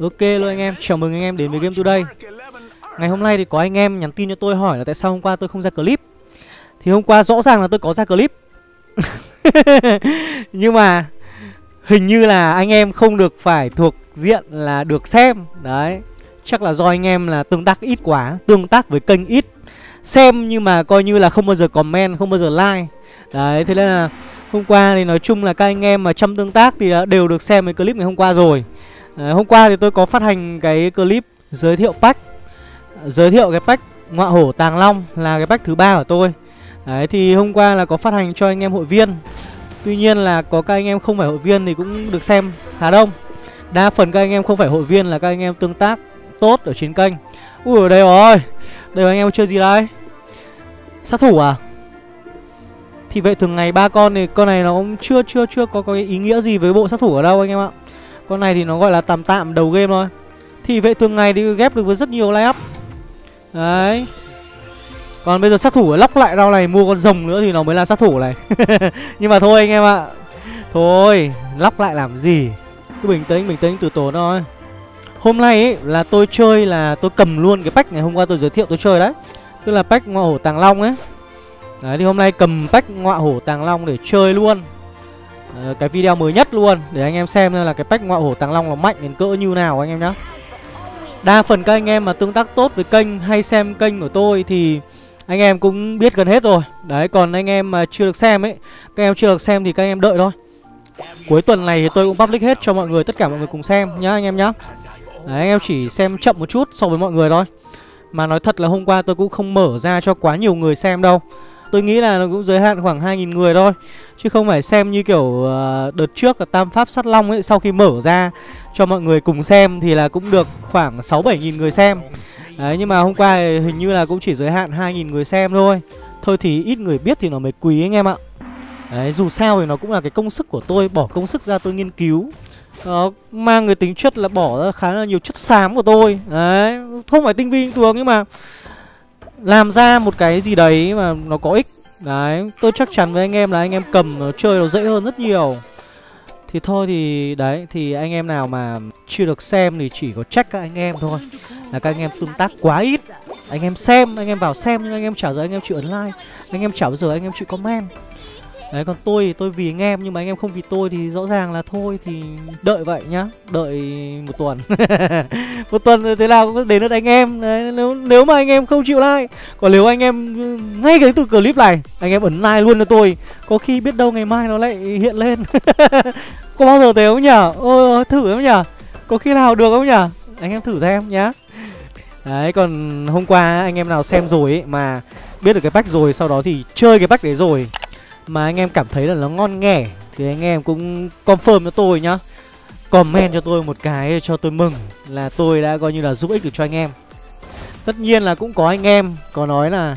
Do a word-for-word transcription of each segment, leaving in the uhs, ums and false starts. Ok luôn anh em, chào mừng anh em đến với Game Today. Ngày hôm nay thì có anh em nhắn tin cho tôi hỏi là tại sao hôm qua tôi không ra clip. Thì hôm qua rõ ràng là tôi có ra clip nhưng mà hình như là anh em không được phải thuộc diện là được xem. Đấy, chắc là do anh em là tương tác ít quá, tương tác với kênh ít, xem nhưng mà coi như là không bao giờ comment, không bao giờ like. Đấy, thế nên là hôm qua thì nói chung là các anh em mà chăm tương tác thì đều được xem cái clip ngày hôm qua rồi. Đấy, hôm qua thì tôi có phát hành cái clip giới thiệu pack, giới thiệu cái pack Ngọa Hổ Tàng Long là cái pack thứ ba của tôi. Đấy, thì hôm qua là có phát hành cho anh em hội viên. Tuy nhiên là có các anh em không phải hội viên thì cũng được xem khá đông. Đa phần các anh em không phải hội viên là các anh em tương tác tốt ở trên kênh. Ui đây rồi, đây rồi, anh em chơi gì đây? Sát thủ à? Thì vậy thường ngày ba con thì con này nó cũng chưa chưa chưa có, có cái ý nghĩa gì với bộ sát thủ ở đâu anh em ạ. Con này thì nó gọi là tạm tạm đầu game thôi. Thì vậy thường ngày thì ghép được với rất nhiều line up. Đấy. Còn bây giờ sát thủ lóc lại rau này, mua con rồng nữa thì nó mới là sát thủ này. Nhưng mà thôi anh em ạ. Thôi, lóc lại làm gì. Cứ bình tĩnh, bình tĩnh từ tốn thôi. Hôm nay ấy, là tôi chơi là tôi cầm luôn cái pack ngày hôm qua tôi giới thiệu tôi chơi đấy. Tức là pack Ngọa Hổ Tàng Long ấy. Đấy, thì hôm nay cầm pack Ngọa Hổ Tàng Long để chơi luôn. Ờ, cái video mới nhất luôn để anh em xem là cái pack Ngọa Hổ Tàng Long nó mạnh đến cỡ như nào anh em nhá. Đa phần các anh em mà tương tác tốt với kênh hay xem kênh của tôi thì anh em cũng biết gần hết rồi. Đấy, còn anh em mà chưa được xem ấy, các em chưa được xem thì các anh em đợi thôi. Cuối tuần này thì tôi cũng public hết cho mọi người, tất cả mọi người cùng xem nhá anh em nhá. Đấy, anh em chỉ xem chậm một chút so với mọi người thôi. Mà nói thật là hôm qua tôi cũng không mở ra cho quá nhiều người xem đâu. Tôi nghĩ là nó cũng giới hạn khoảng hai nghìn người thôi, chứ không phải xem như kiểu đợt trước là Tam Pháp Sát Long ấy. Sau khi mở ra cho mọi người cùng xem thì là cũng được khoảng sáu bảy nghìn người xem. Đấy, nhưng mà hôm qua hình như là cũng chỉ giới hạn hai nghìn người xem thôi. Thôi thì ít người biết thì nó mới quý anh em ạ. Đấy, dù sao thì nó cũng là cái công sức của tôi, bỏ công sức ra tôi nghiên cứu. Nó mang cái tính chất là bỏ ra khá là nhiều chất xám của tôi. Đấy, không phải tinh vi bình thường nhưng mà làm ra một cái gì đấy mà nó có ích. Đấy, tôi chắc chắn với anh em là anh em cầm nó chơi nó dễ hơn rất nhiều. Thì thôi thì đấy, thì anh em nào mà chưa được xem thì chỉ có trách các anh em thôi, là các anh em tương tác quá ít. Anh em xem, anh em vào xem nhưng anh em chả giờ anh em chịu ấn like, anh em chả giờ anh em chịu comment. Đấy, còn tôi thì tôi vì anh em nhưng mà anh em không vì tôi thì rõ ràng là thôi thì đợi vậy nhá, đợi một tuần. Một tuần thế nào cũng đến được anh em. Đấy, nếu nếu mà anh em không chịu like, còn nếu anh em ngay cái từ clip này anh em ấn like luôn cho tôi, có khi biết đâu ngày mai nó lại hiện lên. Có bao giờ thế không nhở? Ôi thử không nhở? Có khi nào được không nhở? Anh em thử xem nhá. Đấy, còn hôm qua anh em nào xem rồi ấy, mà biết được cái pack rồi, sau đó thì chơi cái pack đấy rồi mà anh em cảm thấy là nó ngon nghẻ thì anh em cũng confirm cho tôi nhá, comment cho tôi một cái cho tôi mừng là tôi đã coi như là giúp ích được cho anh em. Tất nhiên là cũng có anh em có nói là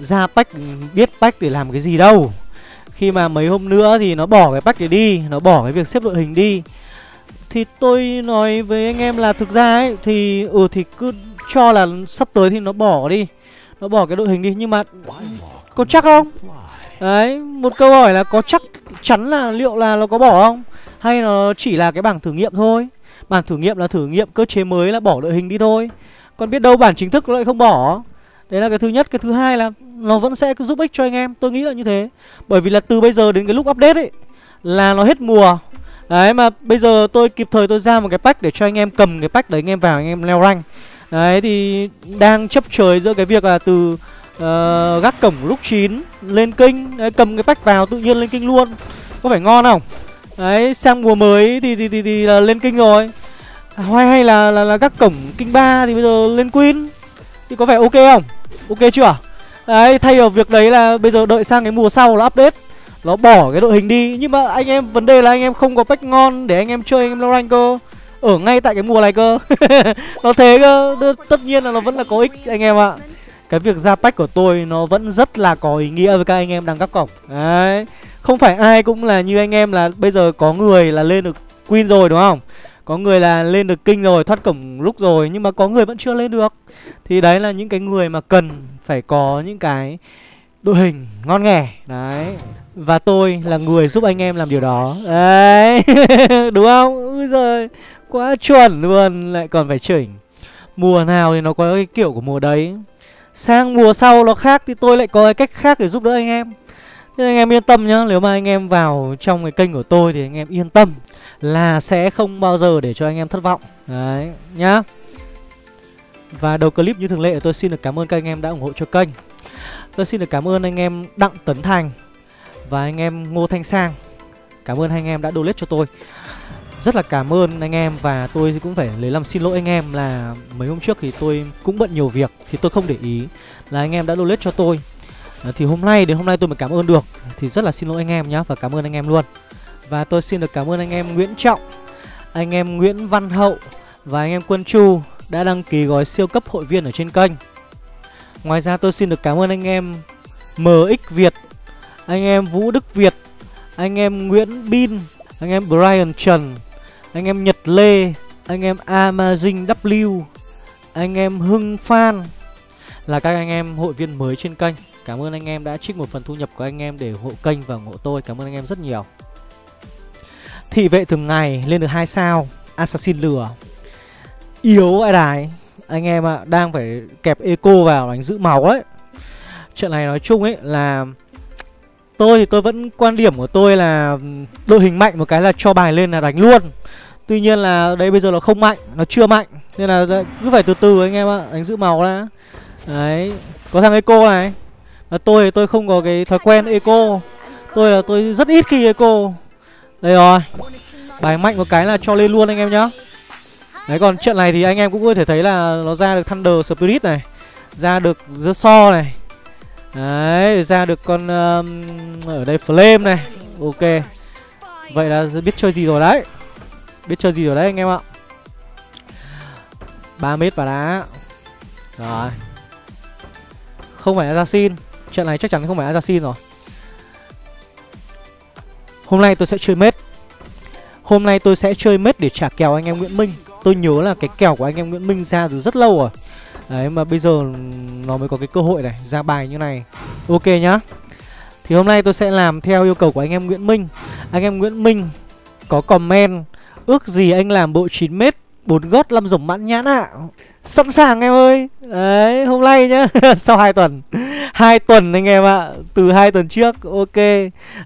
ra pack, biết pack để làm cái gì đâu, khi mà mấy hôm nữa thì nó bỏ cái pack để đi, nó bỏ cái việc xếp đội hình đi. Thì tôi nói với anh em là thực ra ấy thì ừ thì cứ cho là sắp tới thì nó bỏ đi, nó bỏ cái đội hình đi, nhưng mà có chắc không? Đấy, một câu hỏi là có chắc chắn là liệu là nó có bỏ không? Hay nó chỉ là cái bảng thử nghiệm thôi. Bảng thử nghiệm là thử nghiệm cơ chế mới là bỏ đội hình đi thôi. Còn biết đâu bản chính thức nó lại không bỏ. Đấy là cái thứ nhất. Cái thứ hai là nó vẫn sẽ cứ giúp ích cho anh em. Tôi nghĩ là như thế. Bởi vì là từ bây giờ đến cái lúc update ấy là nó hết mùa. Đấy, mà bây giờ tôi kịp thời tôi ra một cái pack để cho anh em cầm cái pack đấy, anh em vào anh em leo rank. Đấy, thì đang chấp trời giữa cái việc là từ Uh, gác cổng lúc chín lên kinh. Đấy, cầm cái pack vào tự nhiên lên kinh luôn, có phải ngon không? Đấy, sang mùa mới thì thì thì, thì là lên kinh rồi, hay hay là, là là gác cổng kinh ba thì bây giờ lên queen thì có phải ok không? Ok chưa? Đấy, thay vào việc đấy là bây giờ đợi sang cái mùa sau là update, nó bỏ cái đội hình đi, nhưng mà anh em vấn đề là anh em không có pack ngon để anh em chơi, anh em leo rank cơ, ở ngay tại cái mùa này cơ. Nó thế cơ. Tất nhiên là nó vẫn là có ích anh em ạ. Cái việc ra pack của tôi nó vẫn rất là có ý nghĩa với các anh em đang gác cổng. Đấy, không phải ai cũng là như anh em là bây giờ có người là lên được queen rồi đúng không? Có người là lên được king rồi, thoát cổng lúc rồi, nhưng mà có người vẫn chưa lên được. Thì đấy là những cái người mà cần phải có những cái đội hình ngon nghẻ. Đấy, và tôi là người giúp anh em làm điều đó. Đấy. Đúng không? Úi giời, quá chuẩn luôn, lại còn phải chỉnh. Mùa nào thì nó có cái kiểu của mùa đấy, sang mùa sau nó khác thì tôi lại có cái cách khác để giúp đỡ anh em. Thế anh em yên tâm nhá, nếu mà anh em vào trong cái kênh của tôi thì anh em yên tâm là sẽ không bao giờ để cho anh em thất vọng. Đấy nhá. Và đầu clip như thường lệ tôi xin được cảm ơn các anh em đã ủng hộ cho kênh. Tôi xin được cảm ơn anh em Đặng Tấn Thành và anh em Ngô Thanh Sang. Cảm ơn hai anh em đã donate cho tôi. Rất là cảm ơn anh em, và tôi cũng phải lấy làm xin lỗi anh em là mấy hôm trước thì tôi cũng bận nhiều việc thì tôi không để ý là anh em đã donate cho tôi. Thì hôm nay đến hôm nay tôi mới cảm ơn được, thì rất là xin lỗi anh em nhé, và cảm ơn anh em luôn. Và tôi xin được cảm ơn anh em Nguyễn Trọng, anh em Nguyễn Văn Hậu và anh em Quân Chu đã đăng ký gói siêu cấp hội viên ở trên kênh. Ngoài ra tôi xin được cảm ơn anh em em ích Việt, anh em Vũ Đức Việt, anh em Nguyễn Bin, anh em Brian Trần, anh em Nhật Lê, anh em Amazing W, anh em Hưng Phan là các anh em hội viên mới trên kênh. Cảm ơn anh em đã trích một phần thu nhập của anh em để ủng hộ kênh và ủng hộ tôi. Cảm ơn anh em rất nhiều. Thị vệ thường ngày lên được hai sao, assassin lửa yếu ai đài. Anh em ạ, à, đang phải kẹp eco vào đánh giữ máu đấy. Chuyện này nói chung ấy là tôi thì tôi vẫn quan điểm của tôi là đội hình mạnh một cái là cho bài lên là đánh luôn. Tuy nhiên là đây bây giờ nó không mạnh, nó chưa mạnh, nên là cứ phải từ từ anh em ạ, à, đánh giữ máu đã. Đấy, có thằng eco này. Là tôi thì tôi không có cái thói quen eco. Tôi là tôi rất ít khi eco. Đây rồi. Bài mạnh một cái là cho lên luôn anh em nhá. Đấy, còn trận này thì anh em cũng có thể thấy là nó ra được Thunder Spirit này, ra được The So này. Đấy, ra được con um, ở đây Flame này. Ok. Vậy là biết chơi gì rồi đấy. Biết chơi gì rồi đấy anh em ạ. ba mét vào đá. Rồi. Không phải assassin. Trận này chắc chắn không phải assassin rồi. Hôm nay tôi sẽ chơi mết. Hôm nay tôi sẽ chơi mết để trả kèo anh em Nguyễn Minh. Tôi nhớ là cái kèo của anh em Nguyễn Minh ra từ rất lâu rồi. Đấy, mà bây giờ nó mới có cái cơ hội này, ra bài như này. Ok nhá. Thì hôm nay tôi sẽ làm theo yêu cầu của anh em Nguyễn Minh. Anh em Nguyễn Minh có comment ước gì anh làm bộ chín mét bốn gót năm rồng mãn nhãn ạ. Sẵn sàng em ơi. Đấy, hôm nay nhá. Sau hai tuần. hai tuần anh em ạ, à. Từ hai tuần trước. Ok.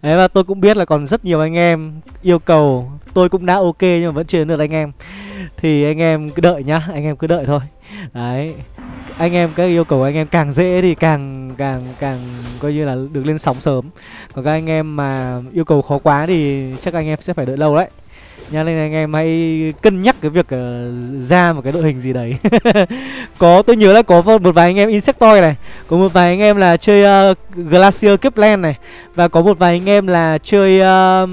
Đấy, và tôi cũng biết là còn rất nhiều anh em yêu cầu. Tôi cũng đã ok nhưng mà vẫn chưa đến được anh em. Thì anh em cứ đợi nhá, anh em cứ đợi thôi. Đấy. Anh em các yêu cầu anh em càng dễ thì càng càng càng coi như là được lên sóng sớm. Còn các anh em mà yêu cầu khó quá thì chắc anh em sẽ phải đợi lâu đấy. Nha, nên anh em hãy cân nhắc cái việc uh, ra một cái đội hình gì đấy. Có, tôi nhớ là có một vài anh em Insectoid này, có một vài anh em là chơi uh, Glacier Kepland này, và có một vài anh em là chơi uh,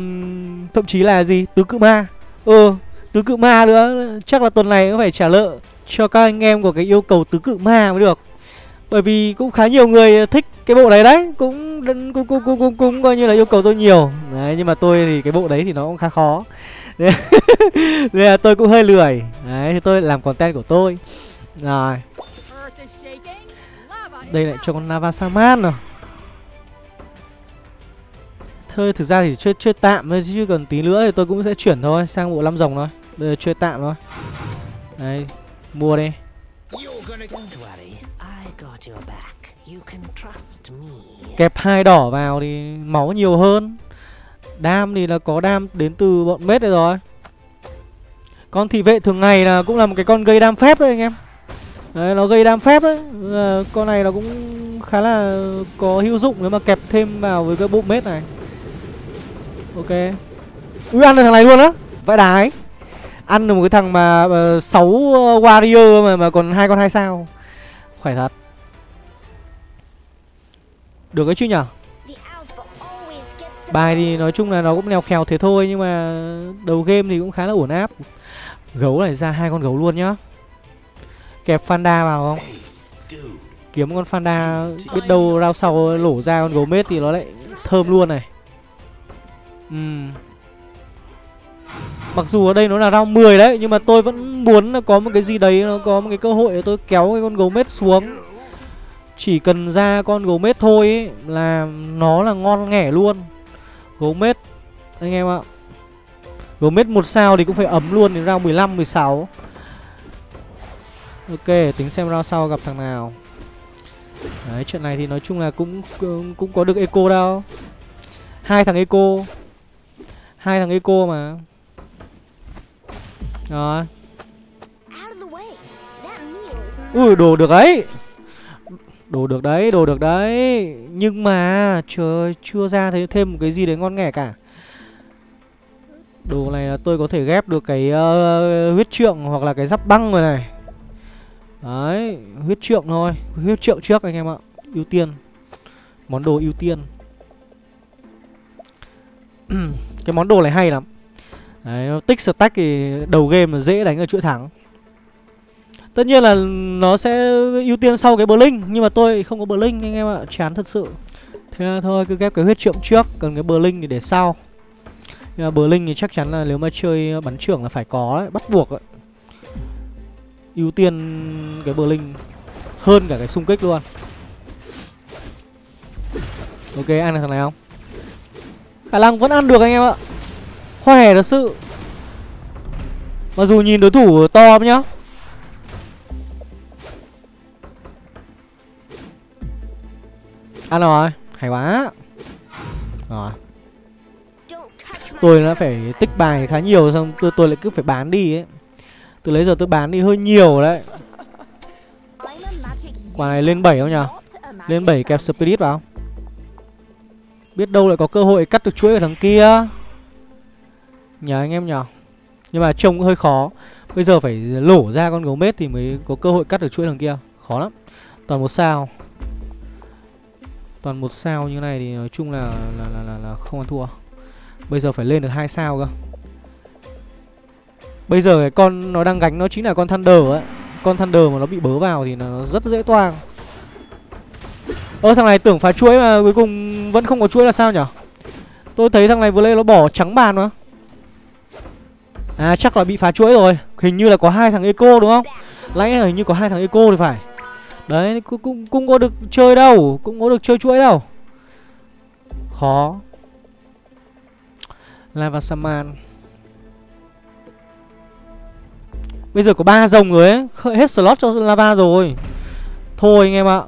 thậm chí là gì tứ cự ma. Ừ, tứ cự ma nữa. Chắc là tuần này cũng phải trả lợ cho các anh em của cái yêu cầu tứ cự ma mới được. Bởi vì cũng khá nhiều người thích cái bộ đấy đấy, cũng cũng cũng cũng cũng, cũng coi như là yêu cầu tôi nhiều. Đấy, nhưng mà tôi thì cái bộ đấy thì nó cũng khá khó. Nên là tôi cũng hơi lười. Đấy, thì tôi làm content của tôi. Rồi. Đây lại cho con Lava Saman rồi. Thôi thực ra thì chơi chơi tạm thôi, chứ còn tí nữa thì tôi cũng sẽ chuyển thôi, sang bộ năm rồng thôi. Bây giờ chơi tạm thôi. Đấy, mua đi. Kẹp hai đỏ vào thì máu nhiều hơn. Đam thì là có đam đến từ bọn mết đây rồi. Con thị vệ thường ngày là cũng là một cái con gây đam phép đấy anh em. Đấy, nó gây đam phép đấy. Con này nó cũng khá là có hữu dụng nếu mà kẹp thêm vào với cái bộ mết này. Ok. Ui, ăn được thằng này luôn á. Vãi đái. Ăn được một cái thằng mà sáu warrior mà, mà còn hai con hai sao. Khỏe thật. Được cái chứ nhở. Bài thì nói chung là nó cũng lèo khèo thế thôi, nhưng mà đầu game thì cũng khá là ổn áp. Gấu này ra hai con gấu luôn nhá. Kẹp Fanda vào không? Kiếm con Fanda, biết đâu rao sau lổ ra con gấu mết thì nó lại thơm luôn này. uhm. Mặc dù ở đây nó là round mười đấy, nhưng mà tôi vẫn muốn là có một cái gì đấy, nó có một cái cơ hội để tôi kéo cái con gấu mết xuống. Chỉ cần ra con gấu mết thôi ấy, là nó là ngon nghẻ luôn. Gấu mết anh em ạ. Gourmet một sao thì cũng phải ấm luôn đến round mười lăm, mười sáu. Ok, tính xem round sau gặp thằng nào. Đấy, chuyện này thì nói chung là cũng cũng, cũng có được eco đâu. Hai thằng eco. Hai thằng eco mà. Đó. Ui, đồ được ấy. Đồ được đấy, đồ được đấy. Nhưng mà chưa, chưa ra thấy thêm một cái gì đấy ngon nghẻ cả. Đồ này là tôi có thể ghép được cái uh, huyết trượng hoặc là cái giáp băng rồi này. Đấy, huyết trượng thôi. Huyết trượng trước anh em ạ. Ưu tiên. Món đồ ưu tiên. Cái món đồ này hay lắm. Đấy, nó tích stack thì đầu game là dễ đánh ở chuỗi thắng. Tất nhiên là nó sẽ ưu tiên sau cái Blink. Nhưng mà tôi không có Blink anh em ạ. Chán thật sự. Thế là thôi cứ ghép cái huyết trượng trước. Còn cái Blink thì để sau. Nhưng mà Blink thì chắc chắn là nếu mà chơi bắn trưởng là phải có ấy. Bắt buộc ấy. Ưu tiên cái Blink hơn cả cái xung kích luôn. Ok, ăn được thằng này không? Khả năng vẫn ăn được anh em ạ. Khỏe thật sự. Mặc dù nhìn đối thủ to nhá. Ăn rồi, hay quá. Rồi. Tôi đã phải tích bài khá nhiều xong tôi tôi lại cứ phải bán đi ấy. Từ lấy giờ tôi bán đi hơi nhiều đấy. Quả này lên bảy không nhỉ? Lên bảy kẹp Spirit vào. Biết đâu lại có cơ hội cắt được chuỗi ở thằng kia. Nhờ anh em nhờ. Nhưng mà trông cũng hơi khó. Bây giờ phải lổ ra con gấu mết thì mới có cơ hội cắt được chuỗi thằng kia. Khó lắm. Toàn một sao. Toàn một sao như này thì nói chung là là, là, là, là không ăn thua. Bây giờ phải lên được hai sao cơ. Bây giờ cái con nó đang gánh nó chính là con Thunder ấy. Con Thunder mà nó bị bớ vào thì nó rất dễ toang. Ơ thằng này tưởng phá chuỗi mà cuối cùng vẫn không có chuỗi là sao nhở? Tôi thấy thằng này vừa lên nó bỏ trắng bàn mà. À chắc là bị phá chuỗi rồi. Hình như là có hai thằng eco đúng không? Lẽ hình như có hai thằng eco thì phải. Đấy cũng, cũng, cũng có được chơi đâu. Cũng có được chơi chuỗi đâu. Khó. Lava Saman. Bây giờ có ba rồng rồi ấy. Hết slot cho lava rồi. Thôi anh em ạ.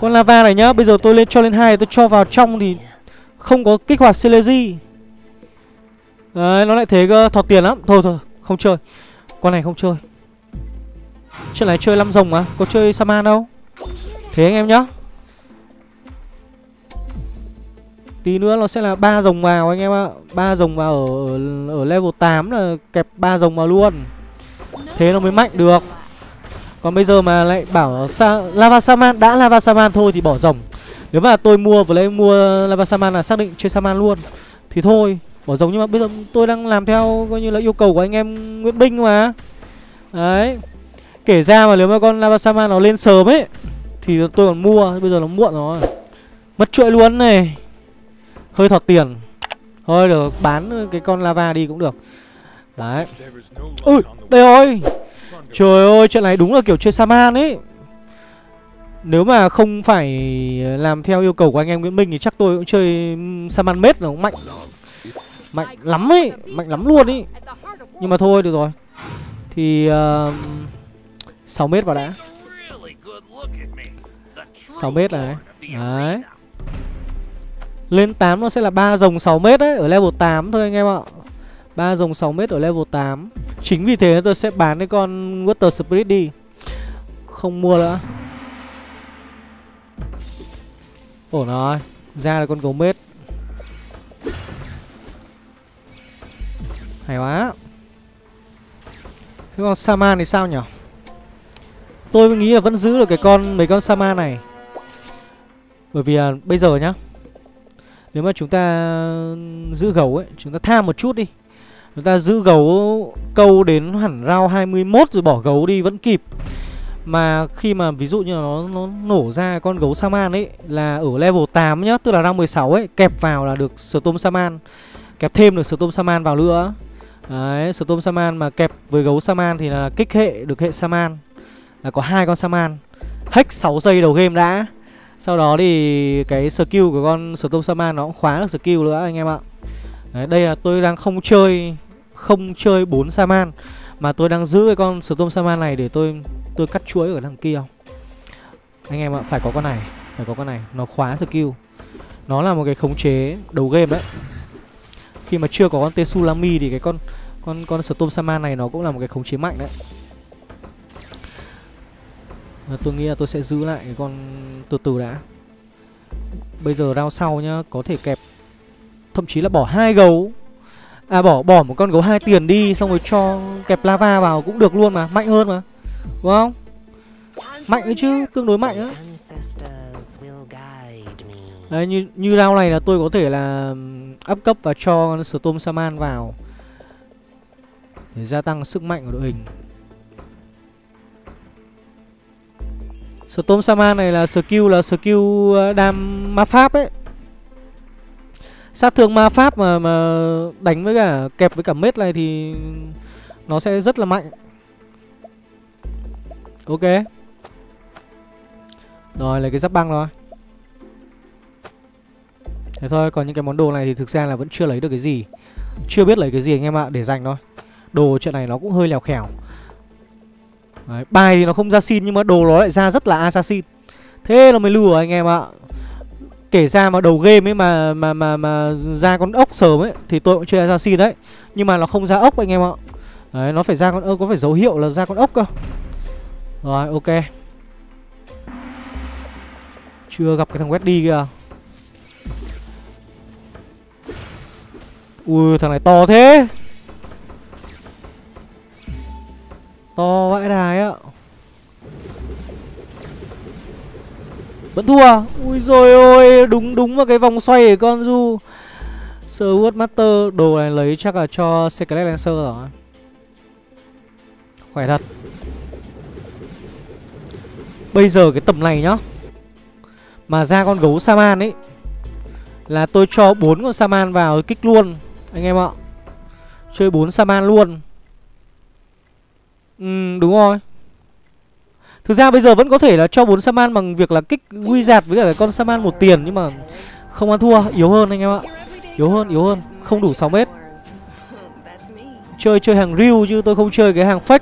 Con lava này nhá. Bây giờ tôi lên cho lên hai. Tôi cho vào trong thì không có kích hoạt Selegi. Đấy nó lại thế cơ. Thọt tiền lắm. Thôi thôi không chơi. Con này không chơi. Chuyện này chơi năm rồng mà. Có chơi Saman đâu. Thế anh em nhá. Tí nữa nó sẽ là ba rồng vào anh em ạ. ba rồng vào ở, ở level tám là kẹp ba rồng vào luôn. Thế nó mới mạnh được. Còn bây giờ mà lại bảo Sa Lava Saman. Đã Lava Saman thôi thì bỏ rồng. Nếu mà tôi mua vừa lấy mua Lava Saman là xác định chơi Saman luôn. Thì thôi bỏ rồng. Nhưng mà bây giờ tôi đang làm theo coi như là yêu cầu của anh em Nguyễn Bin mà. Đấy. Kể ra mà nếu mà con Lava Saman nó lên sớm ấy thì tôi còn mua. Bây giờ nó muộn rồi. Mất chuỗi luôn này. Hơi thọt tiền. Thôi được bán cái con lava đi cũng được. Đấy. Ui đây ơi. Trời ơi chuyện này đúng là kiểu chơi Saman ấy. Nếu mà không phải làm theo yêu cầu của anh em Nguyễn Minh thì chắc tôi cũng chơi Saman mết nó cũng mạnh. Mạnh lắm ấy. Mạnh lắm luôn ấy. Nhưng mà thôi được rồi. Thì uh, sáu mét vào đã. Sáu mét này. Đấy. Lên tám nó sẽ là ba rồng sáu mét đấy. Ở level tám thôi anh em ạ. ba rồng sáu mét ở level tám. Chính vì thế tôi sẽ bán cái con Water Spirit đi. Không mua nữa. Ổn rồi. Ra là con gấu mết. Hay quá. Cái con Saman thì sao nhỉ? Tôi nghĩ là vẫn giữ được cái con mấy con Saman này. Bởi vì à, bây giờ nhá. Nếu mà chúng ta giữ gấu ấy, chúng ta tha một chút đi. Chúng ta giữ gấu câu đến hẳn round hai mươi mốt rồi bỏ gấu đi vẫn kịp. Mà khi mà ví dụ như là nó, nó nổ ra con gấu Saman ấy là ở level tám nhá, tức là round mười sáu ấy, kẹp vào là được Storm Saman. Kẹp thêm được Storm Saman vào nữa. Đấy, Storm Saman mà kẹp với gấu Saman thì là kích hệ được hệ Saman. Là có hai con Saman. Hack sáu giây đầu game đã. Sau đó thì cái skill của con Storm Saman nó cũng khóa được skill nữa anh em ạ. Đấy, đây là tôi đang không chơi không chơi bốn Saman, mà tôi đang giữ cái con Storm Saman này để tôi tôi cắt chuỗi ở đằng kia. Anh em ạ, phải có con này, phải có con này, nó khóa skill. Nó là một cái khống chế đầu game đấy. Khi mà chưa có con Tsunami thì cái con con con Storm Saman này nó cũng là một cái khống chế mạnh đấy. Và tôi nghĩ là tôi sẽ giữ lại cái con từ từ đã. Bây giờ round sau nhá, có thể kẹp, thậm chí là bỏ hai gấu. À bỏ bỏ một con gấu hai tiền đi, xong rồi cho kẹp lava vào cũng được luôn mà, mạnh hơn mà. Đúng không? Mạnh ấy chứ, tương đối mạnh á. Đấy, như như round này là tôi có thể là up cấp và cho con Storm Saman vào để gia tăng sức mạnh của đội hình. Storm Saman này là skill là skill đam ma pháp đấy. Sát thương ma pháp mà mà đánh với cả kẹp với cả mết này thì nó sẽ rất là mạnh. Ok. Rồi, lấy cái giáp băng rồi. Thế thôi, còn những cái món đồ này thì thực ra là vẫn chưa lấy được cái gì. Chưa biết lấy cái gì anh em ạ, để dành thôi. Đồ chuyện này nó cũng hơi lèo khèo. Đấy, bài thì nó không ra xin nhưng mà đồ nó lại ra rất là assassin. Thế nó mới lừa anh em ạ. Kể ra mà đầu game ấy mà mà mà mà ra con ốc sớm ấy thì tôi cũng chơi assassin đấy. Nhưng mà nó không ra ốc anh em ạ. Đấy, nó phải ra con ốc, có phải dấu hiệu là ra con ốc cơ. Rồi, ok. Chưa gặp cái thằng Weddy kìa. Ui, thằng này to thế. To vãi đài ạ. Vẫn thua. Ui rồi ôi, đúng đúng vào cái vòng xoay của con Du. Sword Master, đồ này lấy chắc là cho Secret Lancer rồi. Khỏe thật. Bây giờ cái tầm này nhá, mà ra con gấu Saman ấy là tôi cho bốn con Saman vào kích luôn anh em ạ. Chơi bốn Saman luôn. Ừ, đúng rồi. Thực ra bây giờ vẫn có thể là cho bốn Saman bằng việc là kích Wizard với cả cái con Saman một tiền, nhưng mà không ăn thua, yếu hơn anh em ạ. Yếu hơn, yếu hơn, không đủ sáu mét. Chơi chơi hàng real chứ tôi không chơi cái hàng fake.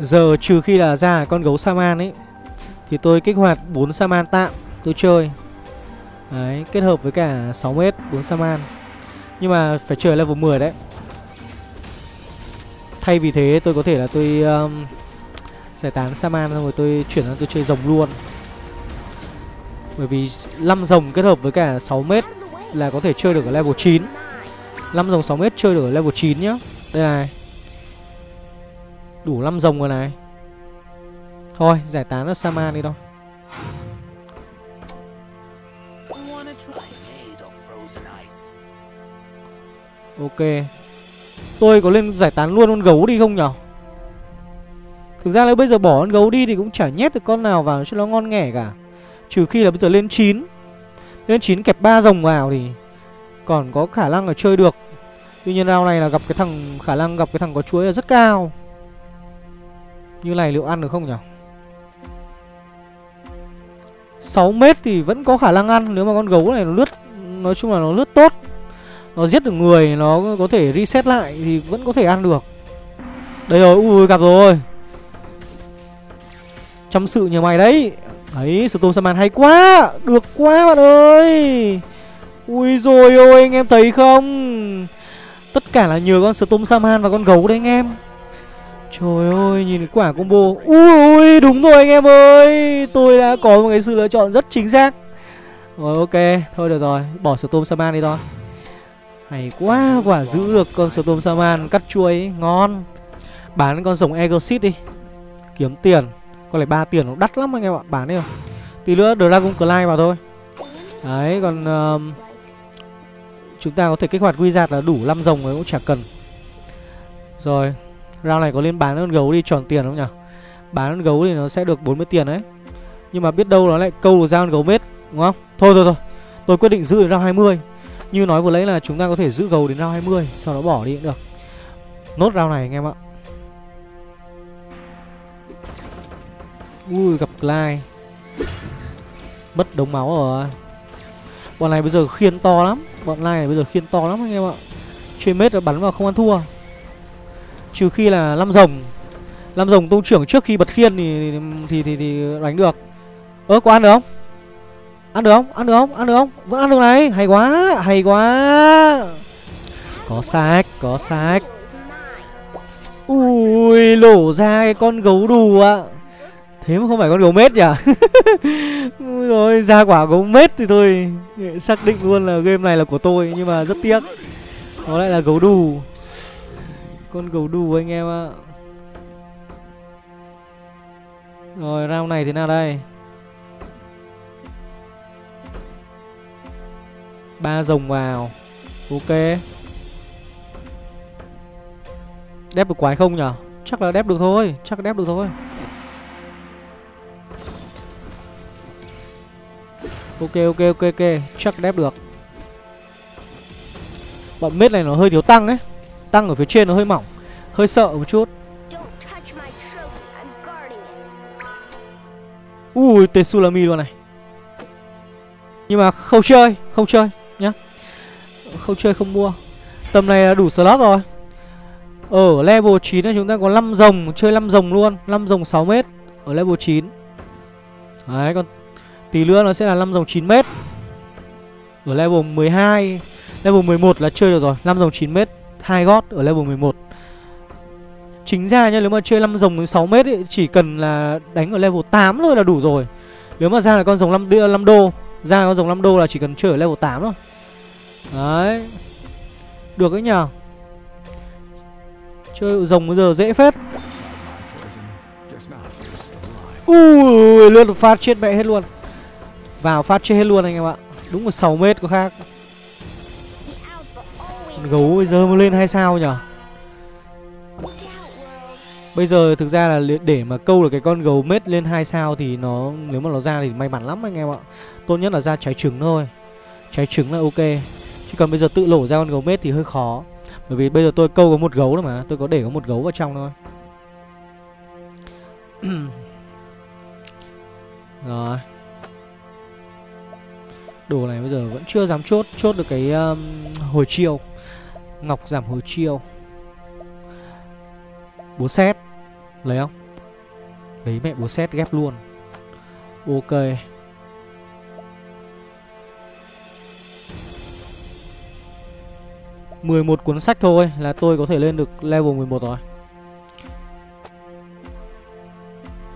Giờ trừ khi là ra con gấu Saman ấy thì tôi kích hoạt bốn Saman tạm tôi chơi. Đấy, kết hợp với cả sáu mét, bốn Saman. Nhưng mà phải chơi level mười đấy. Thay vì thế tôi có thể là tôi um, giải tán Saman xong rồi tôi chuyển sang tôi chơi rồng luôn. Bởi vì năm rồng kết hợp với cả sáu mét là có thể chơi được ở level chín. năm rồng sáu mét chơi được ở level chín nhá. Đây này. Đủ năm rồng rồi này. Thôi, giải tán nó Saman đi thôi. Ok. Tôi có nên giải tán luôn con gấu đi không nhở? Thực ra nếu bây giờ bỏ con gấu đi thì cũng chả nhét được con nào vào cho nó ngon nghẻ cả. Trừ khi là bây giờ lên chín. Lên chín kẹp ba rồng vào thì còn có khả năng là chơi được. Tuy nhiên round này là gặp cái thằng, khả năng gặp cái thằng có chuối là rất cao. Như này liệu ăn được không nhở? sáu mét thì vẫn có khả năng ăn nếu mà con gấu này nó lướt. Nói chung là nó lướt tốt, nó giết được người, nó có thể reset lại thì vẫn có thể ăn được. Đây rồi, ui gặp rồi. Chăm sự nhờ mày đấy. Đấy, Storm Saman hay quá. Được quá bạn ơi. Ui rồi ôi, anh em thấy không? Tất cả là nhờ con Storm Saman và con gấu đấy anh em. Trời ơi, nhìn cái quả combo. Ui, đúng rồi anh em ơi. Tôi đã có một cái sự lựa chọn rất chính xác. Rồi, ok. Thôi được rồi, bỏ Storm Saman đi thôi. Hay quá, quả giữ được con Storm Saman cắt chuối ấy, ngon. Bán con rồng Egosit đi, kiếm tiền. Con này ba tiền nó đắt lắm anh em ạ, bán đi rồi. Tí nữa Dragon Clay vào thôi. Đấy, còn uh, chúng ta có thể kích hoạt Wizard là đủ năm rồng rồi, cũng chả cần. Rồi, round này có nên bán con gấu đi tròn tiền không nhỉ? Bán con gấu thì nó sẽ được bốn mươi tiền đấy. Nhưng mà biết đâu nó lại câu được ra con gấu mết, đúng không? Thôi thôi thôi, tôi quyết định giữ đến round hai mươi. Như nói vừa lấy là chúng ta có thể giữ gấu đến round hai mươi, sau đó bỏ đi cũng được. Nốt round này anh em ạ. Ui, gặp Clyde. Mất đống máu rồi. Bọn này bây giờ khiên to lắm. Bọn Lai này bây giờ khiên to lắm anh em ạ. Chơi mết là bắn vào không ăn thua. Trừ khi là năm rồng. Năm rồng tung trưởng trước khi bật khiên thì thì thì, thì đánh được. Ơ có ăn được không? Ăn được không? Ăn được không? Ăn được không? Vẫn ăn được này, hay quá, hay quá. Có xác, có xác. Ui, lổ ra cái con gấu đùa. Thế mà không phải con gấu mết nhỉ? Rồi ra quả gấu mết thì thôi xác định luôn là game này là của tôi. Nhưng mà rất tiếc, nó lại là gấu đù. Con gấu đù anh em ạ. Rồi round này thế nào đây? Ba rồng vào. Ok. Đép được quái không nhở? Chắc là đép được thôi. Chắc là đép được thôi. Ok ok ok ok. Chắc đép được. Bọn mết này nó hơi thiếu tăng ấy. Tăng ở phía trên nó hơi mỏng. Hơi sợ một chút. Ui Tsunami luôn này. Nhưng mà không chơi. Không chơi nhá. Không chơi không mua. Tầm này là đủ slot rồi. Ở level chín chúng ta có năm rồng. Chơi năm rồng luôn. năm rồng sáu mét. Ở level chín. Đấy còn tí nữa nó sẽ là năm rồng chín mét. Ở level mười hai. Level mười một là chơi được rồi. năm rồng chín mét hai gót ở level mười một. Chính ra nhá, nếu mà chơi năm rồng sáu mét ấy, chỉ cần là đánh ở level tám thôi là đủ rồi. Nếu mà ra là con rồng năm đô. Ra con rồng năm đô là chỉ cần chơi ở level tám thôi. Đấy. Được ấy nhờ. Chơi rồng bây giờ dễ phết. Ui, lượt phát chết mẹ hết luôn. Vào phát chết hết luôn anh em ạ. Đúng là sáu mét có khác. Gấu bây giờ mới lên hay sao nhở? Bây giờ thực ra là để mà câu được cái con gấu mết lên hai sao thì nó, nếu mà nó ra thì may mắn lắm anh em ạ. Tốt nhất là ra trái trứng thôi. Trái trứng là ok. Chứ còn bây giờ tự lổ ra con gấu mết thì hơi khó. Bởi vì bây giờ tôi câu có một gấu thôi mà. Tôi có để có một gấu vào trong thôi. Rồi. Đồ này bây giờ vẫn chưa dám chốt. Chốt được cái um, hồi chiều. Ngọc giảm hồi chiều. Búa xét. Lấy không? Lấy mẹ búa xét ghép luôn. Ok. mười một cuốn sách thôi là tôi có thể lên được level mười một rồi.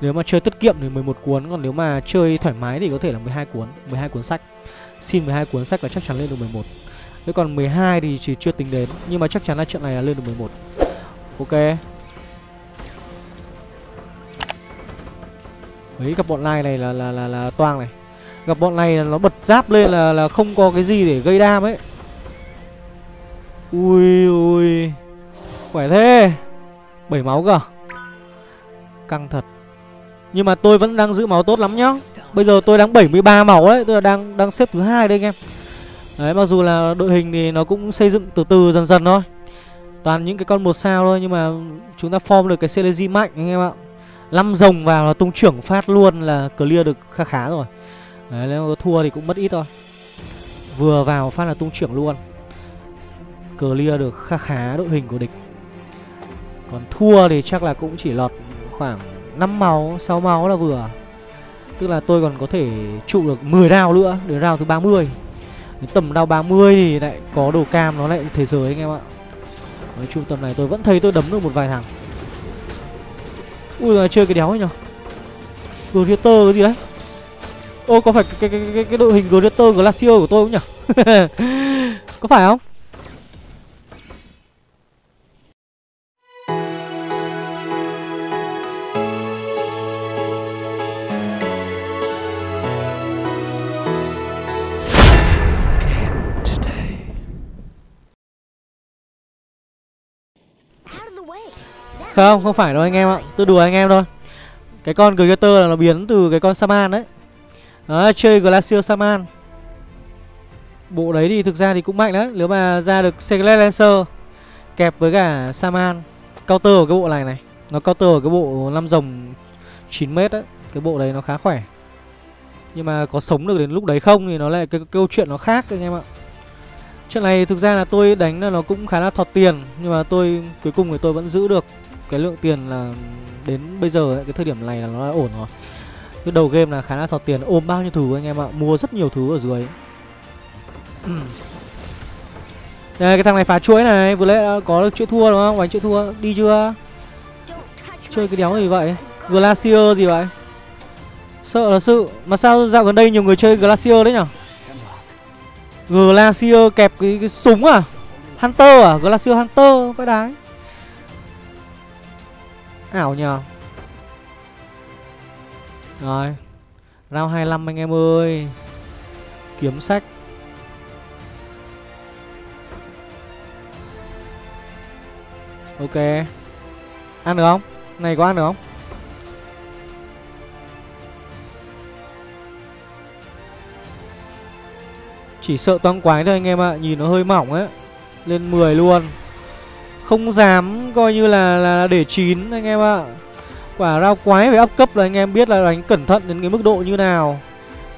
Nếu mà chơi tiết kiệm thì mười một cuốn. Còn nếu mà chơi thoải mái thì có thể là mười hai cuốn. mười hai cuốn sách. Xin mười hai cuốn sách là chắc chắn lên được mười một. Thế còn mười hai thì chỉ chưa tính đến. Nhưng mà chắc chắn là trận này là lên được mười một. Ok. Đấy, gặp bọn này này là, là, là, là toang này. Gặp bọn này là nó bật giáp lên là, là không có cái gì để gây đam ấy. Ui ui. Khỏe thế. bảy máu cơ. Căng thật. Nhưng mà tôi vẫn đang giữ máu tốt lắm nhá. Bây giờ tôi đang bảy mươi ba máu đấy. Tôi là đang đang xếp thứ hai đây anh em. Đấy, mặc dù là đội hình thì nó cũng xây dựng từ từ dần dần thôi. Toàn những cái con một sao thôi. Nhưng mà chúng ta form được cái synergy mạnh anh em ạ. Năm rồng vào là tung trưởng phát luôn là clear được khá khá rồi. Đấy, nếu thua thì cũng mất ít thôi. Vừa vào phát là tung trưởng luôn. Clear được khá khá đội hình của địch. Còn thua thì chắc là cũng chỉ lọt khoảng năm máu, sáu máu là vừa. Tức là tôi còn có thể trụ được mười round nữa đến round thứ ba mươi. Đến tầm round ba mươi thì lại có đồ cam nó lại thế giới anh em ạ. Nói chung tầm này tôi vẫn thấy tôi đấm được một vài thằng. Ui rồi chơi cái đéo ấy nhở. Gladiator cái gì đấy. Ô có phải cái, cái, cái, cái đội hình Gladiator Glacier của tôi không nhở? Có phải không? Không, không phải đâu anh em ạ. Tôi đùa anh em thôi. Cái con Gladiator là nó biến từ cái con Saman đấy. Đó, chơi Glacier Saman. Bộ đấy thì thực ra thì cũng mạnh đấy. Nếu mà ra được Secret Lancer kẹp với cả Saman. Counter ở cái bộ này này. Nó counter ở cái bộ năm rồng chín mét đấy. Cái bộ đấy nó khá khỏe. Nhưng mà có sống được đến lúc đấy không thì nó lại cái câu chuyện nó khác anh em ạ. Trận này thực ra là tôi đánh là nó cũng khá là thọt tiền, nhưng mà tôi cuối cùng thì tôi vẫn giữ được cái lượng tiền là đến bây giờ cái thời điểm này là nó đã ổn rồi. Cái đầu game là khá là thọt tiền, ôm bao nhiêu thứ anh em ạ, mua rất nhiều thứ ở dưới. Đây, cái thằng này phá chuỗi này, vừa lẽ có được chuỗi thua đúng không? Đánh chuỗi thua đi chưa? Chơi cái đéo gì vậy? Glacier gì vậy? Sợ là sự. Mà sao dạo gần đây nhiều người chơi Glacier đấy nhở? Glacier kẹp cái, cái súng à? Hunter à? Glacier Hunter, vãi đái. Ảo nhờ. Rồi. Round hai mươi lăm anh em ơi. Kiếm sách. Ok. Ăn được không? Này có ăn được không? Chỉ sợ toang quái thôi anh em ạ, à. Nhìn nó hơi mỏng ấy. Lên mười luôn. Không dám coi như là, là để chín anh em ạ, à. Quả rau quái phải up cấp là anh em biết là đánh cẩn thận đến cái mức độ như nào.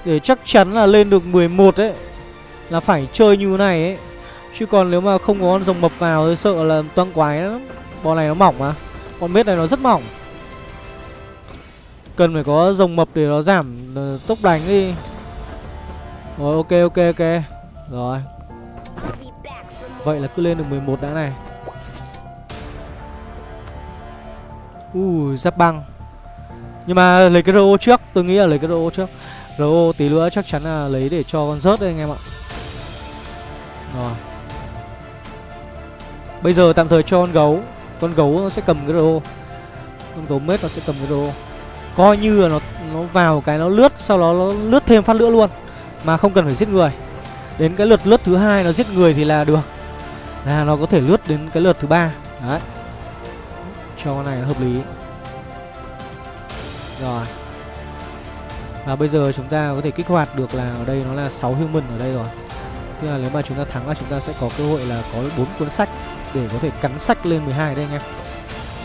Để chắc chắn là lên được mười một ấy, là phải chơi như thế này ấy. Chứ còn nếu mà không có con rồng mập vào thì sợ là toang quái lắm. Bọn này nó mỏng mà. Con mết này nó rất mỏng. Cần phải có rồng mập để nó giảm tốc đánh đi. Rồi ok ok ok. Rồi. Vậy là cứ lên được mười một đã này. Ui giáp băng. Nhưng mà lấy cái rô trước, tôi nghĩ là lấy cái rô trước. Rô tí nữa chắc chắn là lấy để cho con rớt đấy anh em ạ. Rồi. Bây giờ tạm thời cho con gấu. Con gấu nó sẽ cầm cái rô. Con gấu mết nó sẽ cầm cái rô. Coi như là nó nó vào cái nó lướt, sau đó nó lướt thêm phát nữa luôn. Mà không cần phải giết người. Đến cái lượt lướt thứ hai nó giết người thì là được. Là nó có thể lướt đến cái lượt thứ ba. Đấy. Cho con này là hợp lý. Rồi. Và bây giờ chúng ta có thể kích hoạt được là ở đây nó là sáu human ở đây rồi. Tức là nếu mà chúng ta thắng là chúng ta sẽ có cơ hội là có bốn cuốn sách để có thể cắn sách lên mười hai đây anh em.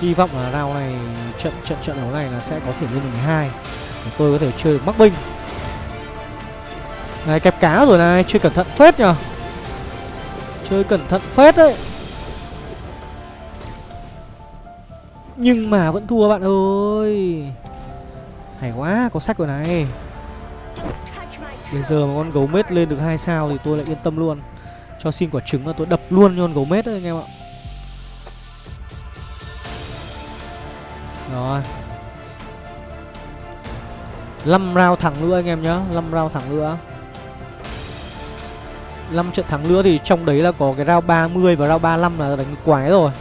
Hy vọng là round này trận trận trận đấu này là sẽ có thể lên mười hai. Tôi có thể chơi được mắc binh. Này kẹp cá rồi này, chơi cẩn thận phết nhờ. Chơi cẩn thận phết đấy. Nhưng mà vẫn thua bạn ơi. Hay quá, có sách rồi này. Bây giờ mà con gấu mết lên được hai sao thì tôi lại yên tâm luôn. Cho xin quả trứng là tôi đập luôn con gấu mết đấy anh em ạ. Rồi. năm round thẳng nữa anh em nhá, năm round thẳng nữa. năm trận thắng nữa thì trong đấy là có cái round ba mươi và round ba mươi lăm là đánh quái rồi.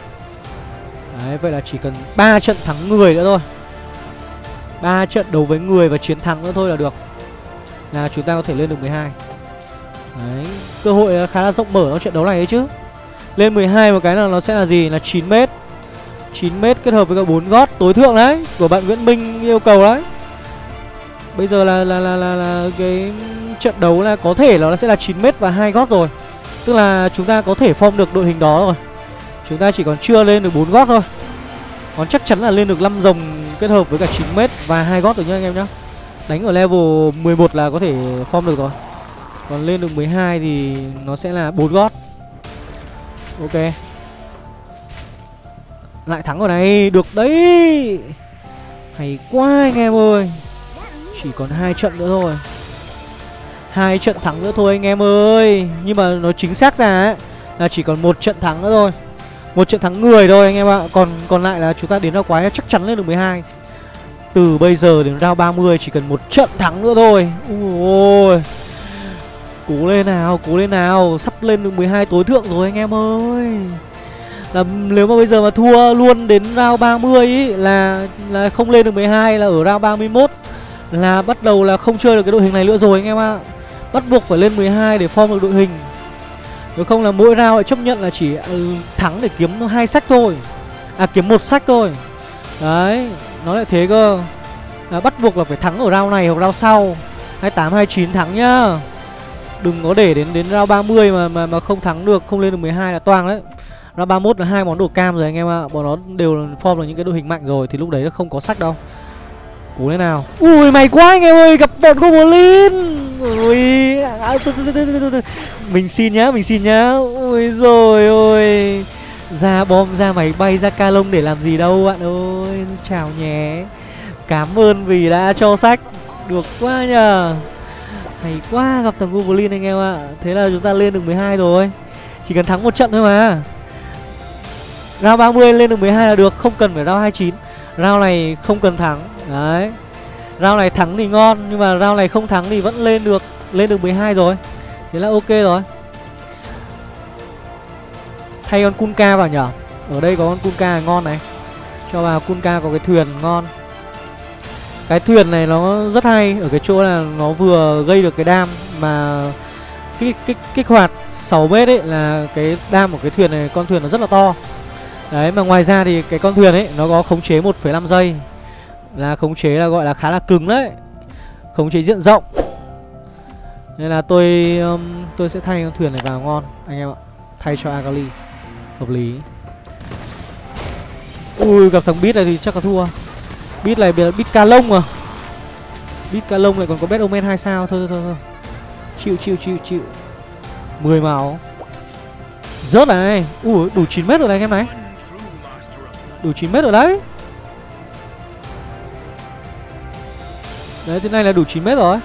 Đấy, vậy là chỉ cần ba trận thắng người nữa thôi. ba trận đấu với người và chiến thắng nữa thôi là được. Là chúng ta có thể lên được mười hai. Đấy, cơ hội khá là rộng mở trong trận đấu này đấy chứ. Lên mười hai một cái là nó sẽ là gì? Là chín mét. chín mét kết hợp với cả bốn gót tối thượng đấy của bạn Nguyễn Minh yêu cầu đấy. Bây giờ là là là là, là cái trận đấu là có thể là nó sẽ là chín mét và hai gót rồi. Tức là chúng ta có thể form được đội hình đó rồi. Chúng ta chỉ còn chưa lên được bốn gót thôi. Còn chắc chắn là lên được năm rồng kết hợp với cả chín mét và hai gót rồi nhá anh em nhá. Đánh ở level mười một là có thể form được rồi. Còn lên được mười hai thì nó sẽ là bốn gót. Ok. Lại thắng rồi này, được đấy. Hay quá anh em ơi. Chỉ còn hai trận nữa thôi. Hai trận thắng nữa thôi anh em ơi. Nhưng mà nó chính xác ra ấy, là chỉ còn một trận thắng nữa thôi. Một trận thắng người thôi anh em ạ. Còn còn lại là chúng ta đến ra quái chắc chắn lên được mười hai. Từ bây giờ đến round ba mươi chỉ cần một trận thắng nữa thôi. Ôi. Cố lên nào, cố lên nào. Sắp lên được mười hai tối thượng rồi anh em ơi. Là nếu mà bây giờ mà thua luôn đến round ba mươi ý, là là không lên được mười hai, là ở round ba mươi mốt là bắt đầu là không chơi được cái đội hình này nữa rồi anh em ạ. Bắt buộc phải lên mười hai để form được đội hình. Nếu không là mỗi round lại chấp nhận là chỉ thắng để kiếm hai sách thôi. À kiếm một sách thôi. Đấy, nó lại thế cơ. Là bắt buộc là phải thắng ở round này hoặc round sau. hai mươi tám hai mươi chín thắng nhá. Đừng có để đến đến round ba mươi mà mà mà không thắng được, không lên được mười hai là toang đấy. Round ba mươi mốt là hai món đồ cam rồi anh em ạ. Bọn nó đều form là những cái đội hình mạnh rồi thì lúc đấy nó không có sách đâu. Cố lên nào. Ui mày quá anh em ơi, gặp bọn goblin. Ui à, mình xin nhá, mình xin nhá. Ôi rồi ôi, ra bom ra máy bay ra ca lông để làm gì đâu bạn ơi. Chào nhé, cảm ơn vì đã cho sách. Được quá nhờ, hay quá, gặp thằng Goblin anh em ạ. Thế là chúng ta lên được mười hai rồi, chỉ cần thắng một trận thôi mà. Round ba mươi lên được mười hai là được, không cần phải round hai mươi chín. Round này không cần thắng. Đấy, round này thắng thì ngon, nhưng mà round này không thắng thì vẫn lên được, lên được mười hai rồi. Thế là ok rồi. Thay con Kunka vào nhở. Ở đây có con Kunka ngon này, cho vào Kunka có cái thuyền ngon. Cái thuyền này nó rất hay ở cái chỗ là nó vừa gây được cái đam mà kích, kích, kích hoạt sáu mét ấy, là cái đam của cái thuyền này, con thuyền nó rất là to. Đấy, mà ngoài ra thì cái con thuyền ấy nó có khống chế một phẩy năm giây, là khống chế là gọi là khá là cứng đấy, khống chế diện rộng. Nên là tôi um, tôi sẽ thay con thuyền này vào ngon anh em ạ. Thay cho Akali hợp lý. Ui, gặp thằng Beat này thì chắc là thua. Beat này là Beat Ca Lông à. Beat Ca Lông này còn có Bet Omen hai sao. Thôi thôi thôi, chịu chịu chịu chịu. Mười máu rớt này. Ui, đủ chín mét rồi này anh em này. Đủ chín mét rồi đấy. Đấy, thế này là đủ chín mét rồi.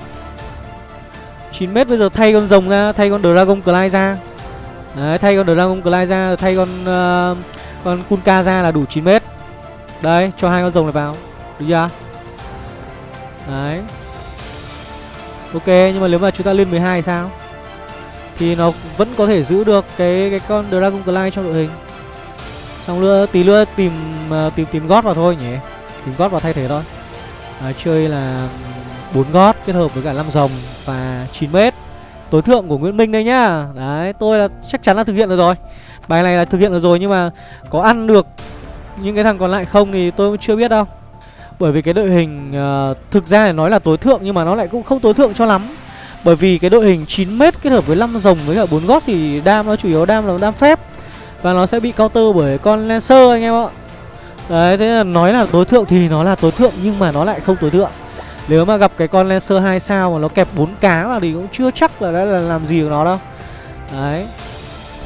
Chín mét bây giờ thay con rồng ra, thay con Dragon Clay ra. Đấy, thay con Dragon Clay ra, thay con uh, con Kunka ra là đủ chín mét. Đấy, cho hai con rồng này vào. Được chưa? Đấy, ok, nhưng mà nếu mà chúng ta lên mười hai sao thì nó vẫn có thể giữ được cái cái con Dragon Clay trong đội hình. Xong nữa tí nữa tìm uh, tìm tìm God vào thôi nhỉ. Tìm God vào thay thế thôi. À, chơi là bốn gót kết hợp với cả năm rồng và chín mét. Tối thượng của Nguyễn Minh đây nhá. Đấy, tôi là chắc chắn là thực hiện được rồi. Bài này là thực hiện được rồi, nhưng mà có ăn được những cái thằng còn lại không thì tôi cũng chưa biết đâu. Bởi vì cái đội hình uh, thực ra là nói là tối thượng nhưng mà nó lại cũng không tối thượng cho lắm. Bởi vì cái đội hình chín mét kết hợp với năm rồng với cả bốn gót thì đam nó chủ yếu đam là đam phép. Và nó sẽ bị counter bởi con Lancer anh em ạ. Đấy, thế là nói là tối thượng thì nó là tối thượng nhưng mà nó lại không tối thượng. Nếu mà gặp cái con Lancer hai sao mà nó kẹp bốn cá vào thì cũng chưa chắc là đã là làm gì của nó đâu. Đấy,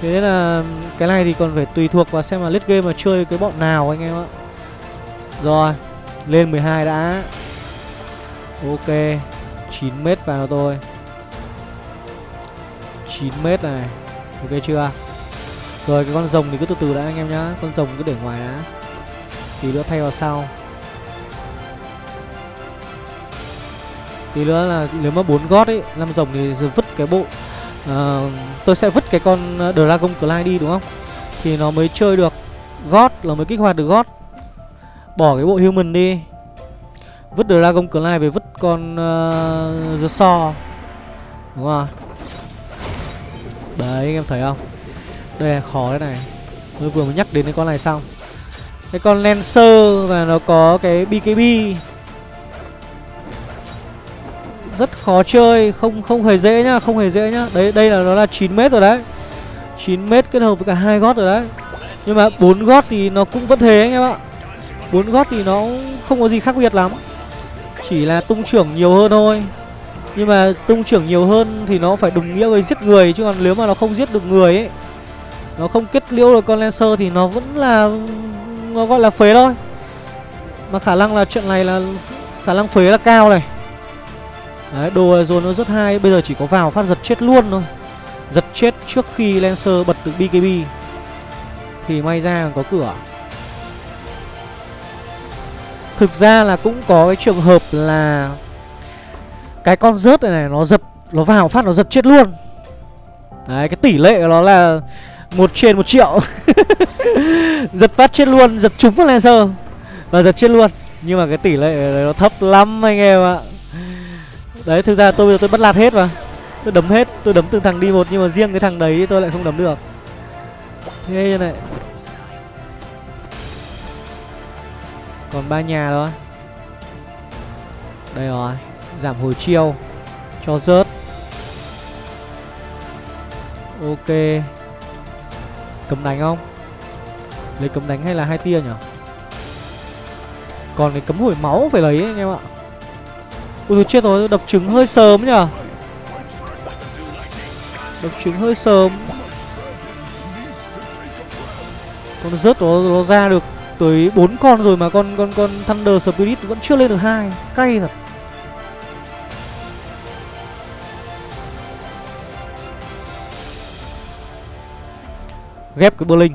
thế là cái này thì còn phải tùy thuộc vào xem là list game mà chơi cái bọn nào anh em ạ. Rồi, lên mười hai đã. Ok, chín mét vào thôi, chín mét này. Ok chưa? Rồi, cái con rồng thì cứ từ từ đã anh em nhá. Con rồng cứ để ngoài đã, tí nữa thay vào sau. Tí nữa là nếu mà bốn gót ấy, năm rồng thì vứt cái bộ à, tôi sẽ vứt cái con Dragon Clay đi đúng không? Thì nó mới chơi được gót, nó mới kích hoạt được gót. Bỏ cái bộ human đi, vứt Dragon Clay về vứt con uh, The Saw. Đúng rồi. Đấy, anh em thấy không? Đây là khó đấy này. Tôi vừa mới nhắc đến cái con này xong. Cái con Lancer và nó có cái bê ca bê rất khó chơi, không không hề dễ nhá, không hề dễ nhá. Đấy, đây là nó là chín mét rồi đấy. chín mét kết hợp với cả hai gót rồi đấy. Nhưng mà bốn gót thì nó cũng vẫn thế anh em ạ. bốn gót thì nó không có gì khác biệt lắm. Chỉ là tung trưởng nhiều hơn thôi. Nhưng mà tung trưởng nhiều hơn thì nó phải đồng nghĩa với giết người, chứ còn nếu mà nó không giết được người ấy, nó không kết liễu được con Lancer thì nó vẫn là nó gọi là phế thôi. Mà khả năng là chuyện này là khả năng phế là cao này. Đấy, đồ dồn nó rất hay. Bây giờ chỉ có vào phát giật chết luôn thôi. Giật chết trước khi Lancer bật được bê ca bê thì may ra còn có cửa. Thực ra là cũng có cái trường hợp là cái con rớt này này, nó giật, nó vào phát nó giật chết luôn. Đấy, cái tỷ lệ của nó là một trên một triệu. Giật phát chết luôn, giật trúng vào Lancer và giật chết luôn. Nhưng mà cái tỷ lệ nó thấp lắm anh em ạ. Đấy, thực ra tôi bây giờ tôi bắt lạt hết mà. Tôi đấm hết, tôi đấm từng thằng đi một. Nhưng mà riêng cái thằng đấy tôi lại không đấm được. Thế như này. Còn ba nhà đó. Đây rồi, giảm hồi chiêu cho rớt. Ok, cấm đánh không? Lấy cấm đánh hay là hai tia nhỉ? Còn cái cấm hồi máu phải lấy ấy, anh em ạ. Ui, tôi chết rồi, đập trứng hơi sớm nhỉ. Đập trúng hơi sớm. Con rớt nó, nó ra được tới bốn con rồi mà con con con Thunder Spirit vẫn chưa lên được hai. Cay thật. Ghép cái Berlin.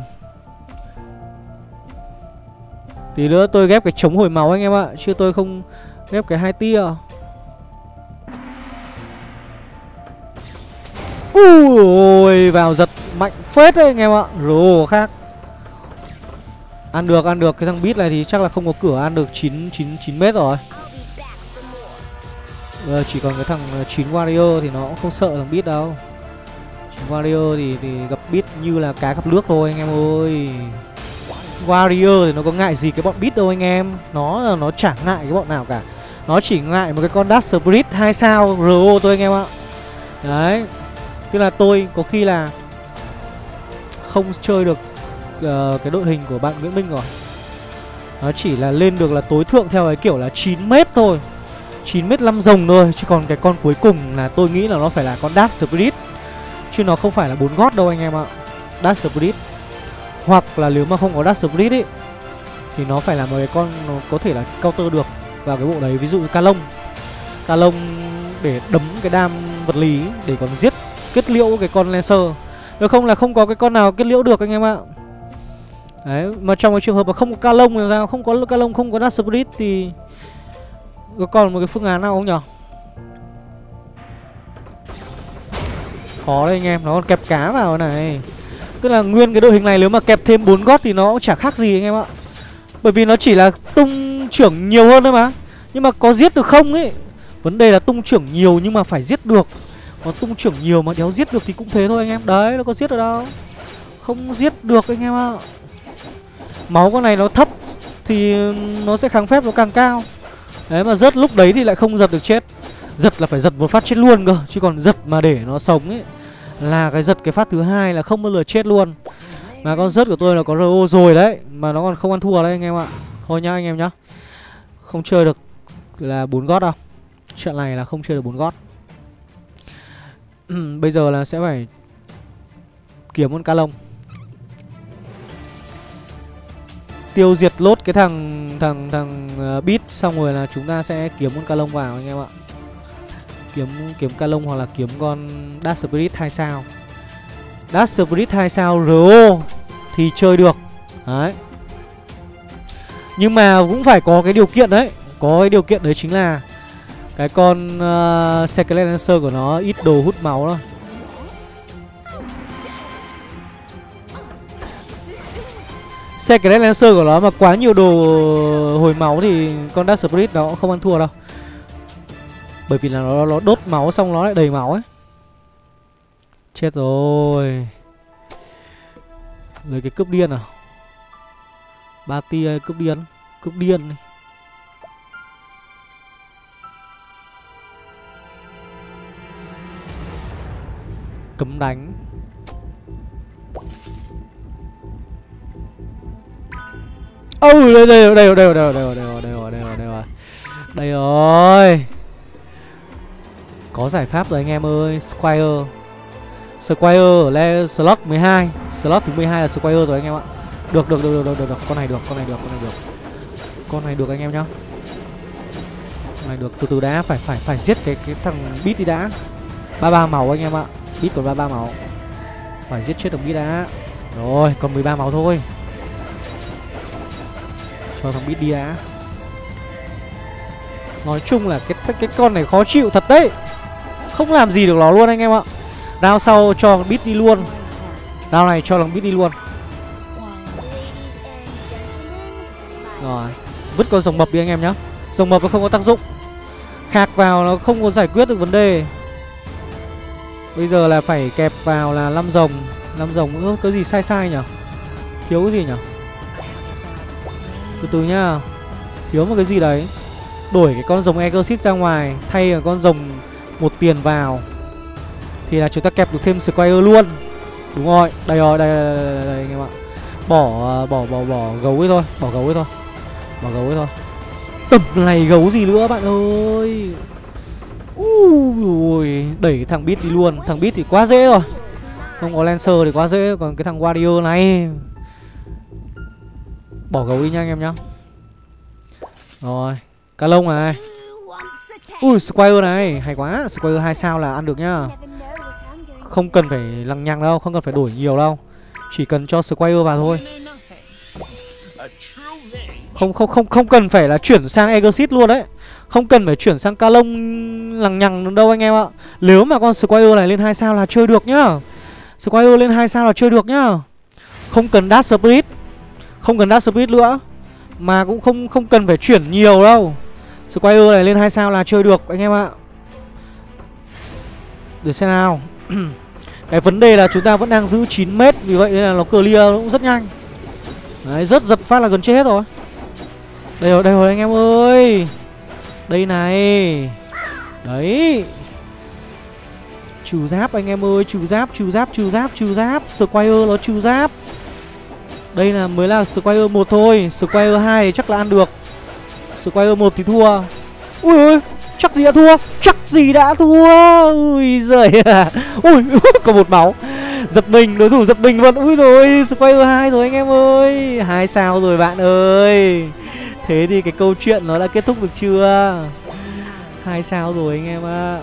Tí nữa tôi ghép cái chống hồi máu anh em ạ, chứ tôi không ghép cái hai tia. Ui ôi, vào giật mạnh phết đấy anh em ạ. Rồ khác. Ăn được, ăn được cái thằng Beat này thì chắc là không có cửa ăn được chín chín chín mét rồi. Bây giờ chỉ còn cái thằng chín Warrior thì nó cũng không sợ thằng Beat đâu. Warrior thì, thì gặp Beat như là cá gặp nước thôi anh em ơi. Warrior thì nó có ngại gì cái bọn Beat đâu anh em. Nó nó chẳng ngại cái bọn nào cả. Nó chỉ ngại một cái con Dark Spirit hai sao rờ ô thôi anh em ạ. Đấy. Tức là tôi có khi là không chơi được uh, cái đội hình của bạn Nguyễn Minh rồi. Nó chỉ là lên được là tối thượng theo cái kiểu là chín mét thôi, chín mét năm rồng thôi. Chứ còn cái con cuối cùng là tôi nghĩ là nó phải là con Dark Spirit, chứ nó không phải là bốn gót đâu anh em ạ. Dark Spirit, hoặc là nếu mà không có Dark Spirit ấy, thì nó phải là một cái con nó có thể là counter được vào cái bộ đấy. Ví dụ như Ca Lông, Ca Lông để đấm cái đam vật lý để còn giết kết liễu cái con Lancer. Nếu không là không có cái con nào kết liễu được anh em ạ. Đấy, mà trong cái trường hợp mà không có Ca Lông làm sao, không có Ca Lông, không có Dark Spirit thì có còn một cái phương án nào không nhở? Khó đấy anh em, nó còn kẹp cá vào này. Tức là nguyên cái đội hình này nếu mà kẹp thêm bốn gót thì nó cũng chả khác gì anh em ạ. Bởi vì nó chỉ là tung trưởng nhiều hơn thôi mà. Nhưng mà có giết được không ấy. Vấn đề là tung trưởng nhiều nhưng mà phải giết được. Còn tung trưởng nhiều mà đéo giết được thì cũng thế thôi anh em. Đấy, nó có giết được đâu. Không giết được anh em ạ. Máu con này nó thấp thì nó sẽ kháng phép nó càng cao. Đấy, mà rớt lúc đấy thì lại không giật được chết. Giật là phải giật một phát chết luôn cơ. Chứ còn giật mà để nó sống ấy là cái giật cái phát thứ hai là không bao giờ chết luôn. Mà con rớt của tôi là có rờ ô rồi đấy, mà nó còn không ăn thua đấy anh em ạ. Thôi nhá anh em nhá. Không chơi được là bốn gót đâu. Trận này là không chơi được bốn gót. Bây giờ là sẽ phải kiếm con Cá Lông, tiêu diệt lốt cái thằng thằng thằng uh, Beat, xong rồi là chúng ta sẽ kiếm con Cá Lông vào anh em ạ. Kiếm kiếm Cá Lông hoặc là kiếm con Dark Spirit hai sao. Dark Spirit hai sao rờ ô thì chơi được. Đấy. Nhưng mà cũng phải có cái điều kiện đấy. Có cái điều kiện đấy chính là cái con uh, Secret Lancer của nó ít đồ hút máu thôi. Secret Lancer của nó mà quá nhiều đồ hồi máu thì con Dark Spirit nó cũng không ăn thua đâu. Bởi vì là nó, nó đốt máu xong nó lại đầy máu ấy. Chết rồi. Lấy cái cướp điên à. Ba tia cướp điên. Cướp điên này. Cấm đánh. Ô oh, đây đây đây đây đây đây đây đây đây đây đây rồi. Có giải pháp rồi anh em ơi. Squire, Squire ở slot mười hai, slot thứ mười hai là Squire rồi anh em ạ. Được được được được được được, con này được, con này được, con này được. Con này được anh em nhá. Con này được, từ từ đã, phải phải phải giết cái cái thằng Beat đi đã. ba mươi ba máu anh em ạ. Beat còn ba mươi ba máu. Phải giết chết thằng Beat đã. Rồi, còn mười ba máu thôi. Cho thằng Beat đi đã. Nói chung là cái cái con này khó chịu thật đấy. Không làm gì được nó luôn anh em ạ. Đao sau cho Beat đi luôn. Đao này cho thằng Beat đi luôn. Rồi, vứt con rồng mập đi anh em nhá. Rồng mập nó không có tác dụng. Khạc vào nó không có giải quyết được vấn đề. Bây giờ là phải kẹp vào là năm rồng. năm rồng ơ, cái gì sai sai nhỉ? Thiếu cái gì nhỉ? Từ từ nhá. Thiếu một cái gì đấy. Đổi cái con rồng Exorcist ra ngoài, thay là con rồng một tiền vào thì là chúng ta kẹp được thêm Squire luôn. Đúng rồi, đây rồi, đây, đây, đây, đây, đây anh em ạ. Bỏ bỏ bỏ bỏ gấu ấy thôi, bỏ gấu ấy thôi. Bỏ gấu ấy thôi. Tầm này gấu gì nữa bạn ơi. Ui, đẩy thằng Beat đi luôn. Thằng Beat thì quá dễ rồi. Không có Lancer thì quá dễ. Còn cái thằng Warrior này bỏ gấu đi nha anh em nhá. Rồi, cá lông này. Ui, Squire này, hay quá. Squire hai sao là ăn được nhá. Không cần phải lằng nhằng đâu, không cần phải đổi nhiều đâu. Chỉ cần cho Squire vào thôi. Không không không không cần phải là chuyển sang Exit luôn đấy. Không cần phải chuyển sang Ca Long lằng nhằng đâu anh em ạ. Nếu mà con Squire này lên hai sao là chơi được nhá. Squire lên hai sao là chơi được nhá. Không cần Dash Spirit. Không cần Dash Spirit nữa. Mà cũng không không cần phải chuyển nhiều đâu. Squire này lên hai sao là chơi được anh em ạ. Để xem nào. Cái vấn đề là chúng ta vẫn đang giữ chín mét. Vì vậy nên là nó clear cũng rất nhanh. Đấy, rất giật phát là gần chết hết rồi. Đây rồi, đây rồi anh em ơi. Đây này. Đấy. Trừ giáp anh em ơi. Trừ giáp, trừ giáp, trừ giáp, trừ giáp. Squire nó trừ giáp. Đây là mới là Squire một thôi. Squire hai thì chắc là ăn được. Squire một thì thua. Ui ơi, chắc gì đã thua. Chắc gì đã thua. Ui giời à. Ui, có một máu. Giật mình, đối thủ giật mình luôn. Ui rồi, Squire hai rồi anh em ơi. Hai sao rồi bạn ơi. Thế thì cái câu chuyện nó đã kết thúc được chưa? Hai sao rồi anh em ạ. À.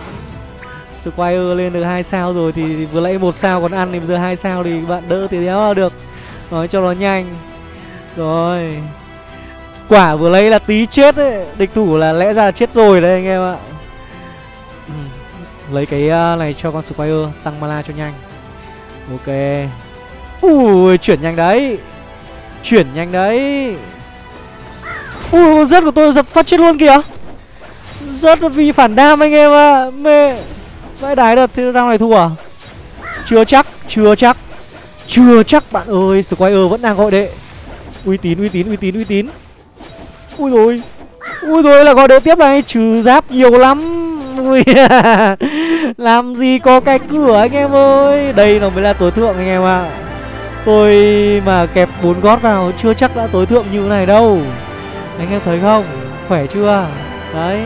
Squire lên được hai sao rồi thì, thì vừa lấy một sao còn ăn thì bây giờ hai sao thì bạn đỡ thì đéo được. Nói cho nó nhanh. Rồi. Quả vừa lấy là tí chết ấy. Địch thủ là lẽ ra là chết rồi đấy anh em ạ. Ừ. Lấy cái này cho con Squire tăng mana cho nhanh. Ok. Ui, chuyển nhanh đấy. Chuyển nhanh đấy. Ui, rớt của tôi giật phát chết luôn kìa. Rớt vì phản đam anh em ạ. À. Mê. Vãi đái đợt thế này thua à? Chưa chắc, chưa chắc. Chưa chắc bạn ơi, Squire vẫn đang gọi đệ. Uy tín, uy tín, uy tín, uy tín. Ui rồi. Ui rồi là gọi đệ tiếp này, trừ giáp nhiều lắm. Ui. Làm gì có cái cửa anh em ơi. Đây nó mới là tối thượng anh em ạ. À. Tôi mà kẹp bốn gót vào chưa chắc đã tối thượng như thế này đâu. Anh em thấy không? Khỏe chưa? Đấy.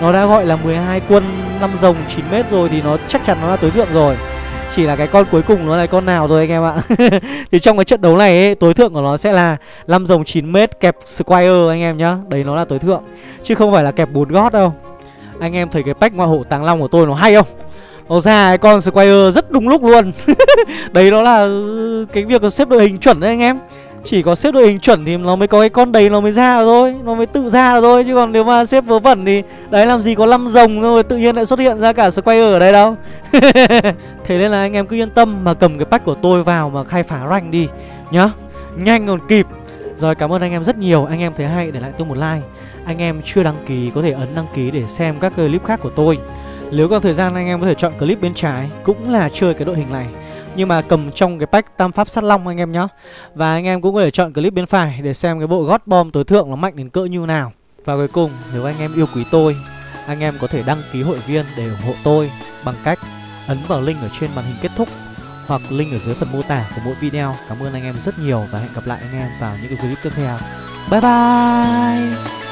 Nó đã gọi là mười hai quân năm rồng chín mét rồi thì nó chắc chắn nó là tối thượng rồi. Chỉ là cái con cuối cùng nó là con nào rồi anh em ạ. Thì trong cái trận đấu này ấy, tối thượng của nó sẽ là năm rồng chín mét kẹp Squire anh em nhá. Đấy nó là tối thượng. Chứ không phải là kẹp bốn gót đâu. Anh em thấy cái pack Ngọa Hổ Tàng Long của tôi nó hay không? Nó ra cái con Squire rất đúng lúc luôn. Đấy nó là cái việc xếp đội hình chuẩn đấy anh em. Chỉ có xếp đội hình chuẩn thì nó mới có cái con đấy nó mới ra được thôi. Nó mới tự ra được thôi. Chứ còn nếu mà xếp vớ vẩn thì đấy làm gì có năm rồng rồi tự nhiên lại xuất hiện ra cả Squire ở đây đâu. Thế nên là anh em cứ yên tâm mà cầm cái pack của tôi vào mà khai phá rank đi nhá. Nhanh còn kịp. Rồi cảm ơn anh em rất nhiều. Anh em thấy hay để lại tôi một like. Anh em chưa đăng ký có thể ấn đăng ký để xem các clip khác của tôi. Nếu có thời gian anh em có thể chọn clip bên trái cũng là chơi cái đội hình này. Nhưng mà cầm trong cái pack Tam Pháp Sát Long anh em nhá. Và anh em cũng có thể chọn clip bên phải để xem cái bộ God Bomb tối thượng nó mạnh đến cỡ như nào. Và cuối cùng nếu anh em yêu quý tôi, anh em có thể đăng ký hội viên để ủng hộ tôi bằng cách ấn vào link ở trên màn hình kết thúc hoặc link ở dưới phần mô tả của mỗi video. Cảm ơn anh em rất nhiều và hẹn gặp lại anh em vào những cái clip tiếp theo. Bye bye.